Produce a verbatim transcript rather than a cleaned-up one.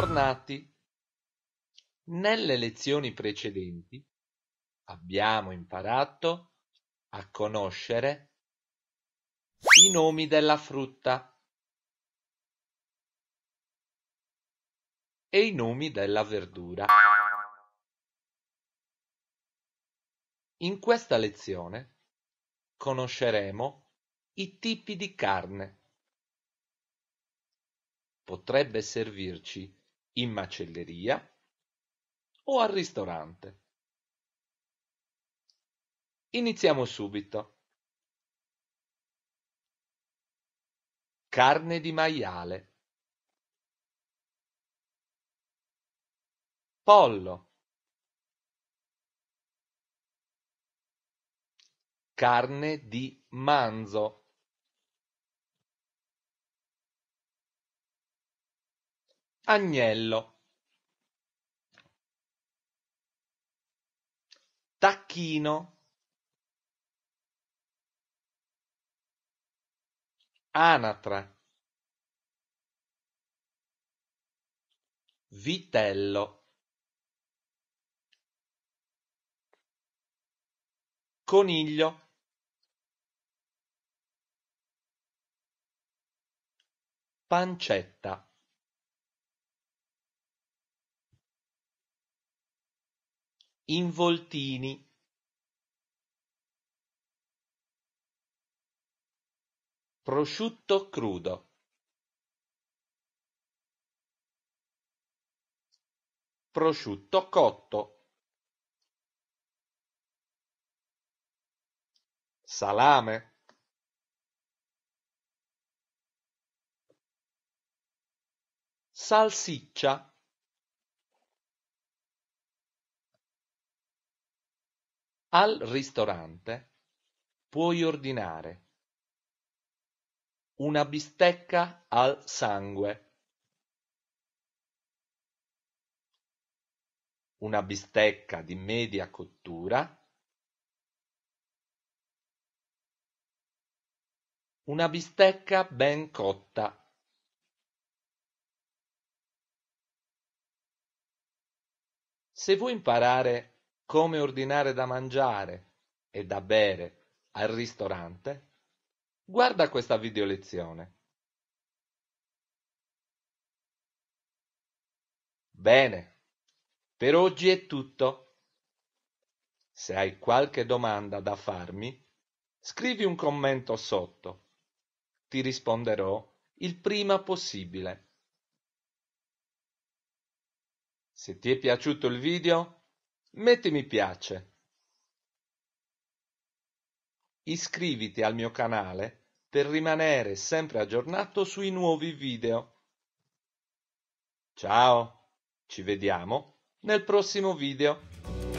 Bentornati! Nelle lezioni precedenti abbiamo imparato a conoscere i nomi della frutta e i nomi della verdura. In questa lezione conosceremo i tipi di carne. Potrebbe servirci in macelleria o al ristorante. Iniziamo subito. Carne di maiale, pollo, carne di manzo, agnello, tacchino, anatra, vitello, coniglio, pancetta. Involtini, prosciutto crudo, prosciutto cotto, salame, salsiccia, al ristorante puoi ordinare una bistecca al sangue, una bistecca di media cottura, una bistecca ben cotta, se vuoi imparare come ordinare da mangiare e da bere al ristorante, guarda questa video lezione. Bene, per oggi è tutto. Se hai qualche domanda da farmi, scrivi un commento sotto. Ti risponderò il prima possibile. Se ti è piaciuto il video, metti mi piace, iscriviti al mio canale per rimanere sempre aggiornato sui nuovi video. Ciao, ci vediamo nel prossimo video.